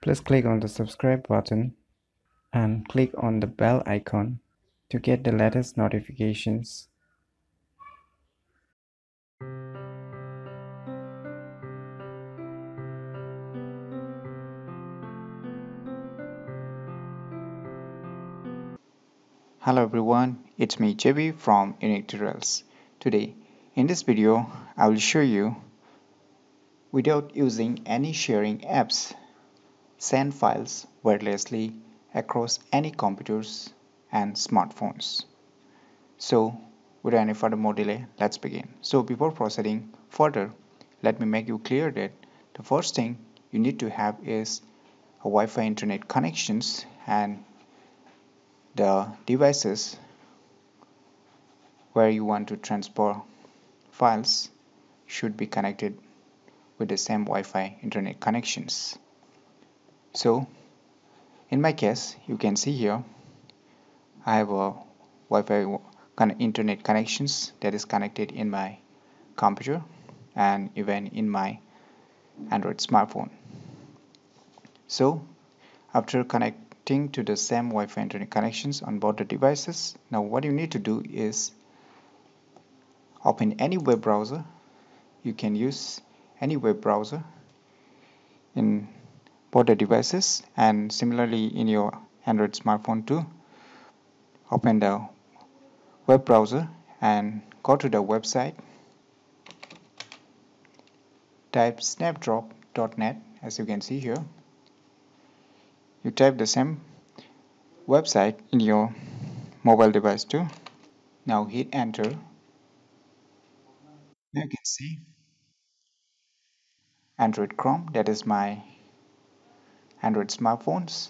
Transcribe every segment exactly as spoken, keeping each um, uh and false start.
Please click on the subscribe button and click on the bell icon to get the latest notifications. Hello everyone, it's me J B from Unique Tutorials. Today in this video I will show you without using any sharing apps send files wirelessly across any computers and smartphones. So without any further more delay, let's begin. So before proceeding further, let me make you clear that the first thing you need to have is a Wi-Fi internet connections and the devices where you want to transfer files should be connected with the same Wi-Fi internet connections. So in my case, you can see here I have a Wi-Fi internet connections that is connected in my computer and even in my Android smartphone. So after connecting to the same Wi-Fi internet connections on both the devices, now what you need to do is open any web browser. You can use any web browser in both the devices and similarly in your Android smartphone too. Open the web browser and go to the website. Type snapdrop dot net. As you can see here, you type the same website in your mobile device too. Now hit enter. You can see Android Chrome, that is my Android smartphones.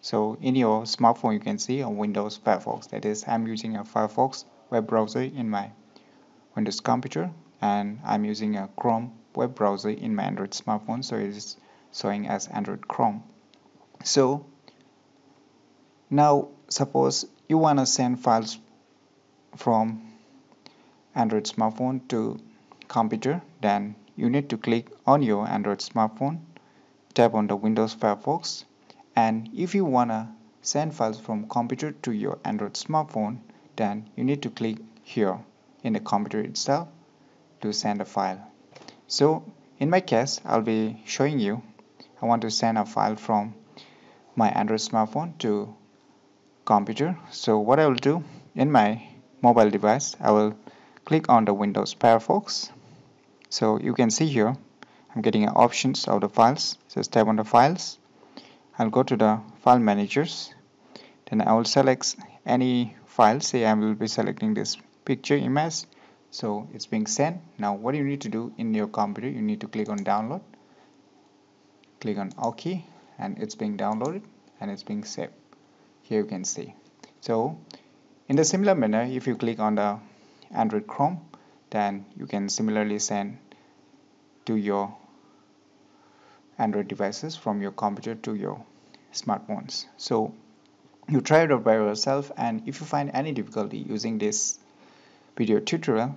So in your smartphone you can see a Windows Firefox, that is I'm using a Firefox web browser in my Windows computer and I'm using a Chrome web browser in my Android smartphone, so it is showing as Android Chrome. So now suppose you want to send files from Android smartphone to computer, then you need to click on your Android smartphone, tap on the Windows Firefox, and if you wanna send files from computer to your Android smartphone, then you need to click here in the computer itself to send a file. So in my case, I'll be showing you I want to send a file from my Android smartphone to computer. So what I will do in my mobile device, I will click on the Windows Firefox. So you can see here I'm getting options of the files. Just tap on the files. I'll go to the file managers. Then I will select any file. Say I will be selecting this picture image. So it's being sent. Now what you need to do in your computer, you need to click on download. Click on OK and it's being downloaded and it's being saved. Here you can see. So in the similar manner, if you click on the Android Chrome, then you can similarly send to your Android devices from your computer to your smartphones. So you try it out by yourself, and if you find any difficulty using this video tutorial,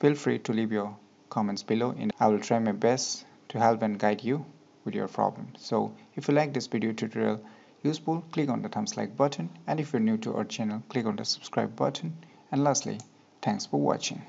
feel free to leave your comments below and I will try my best to help and guide you with your problem. So if you like this video tutorial useful, click on the thumbs like button, and if you're new to our channel, click on the subscribe button, and lastly, thanks for watching.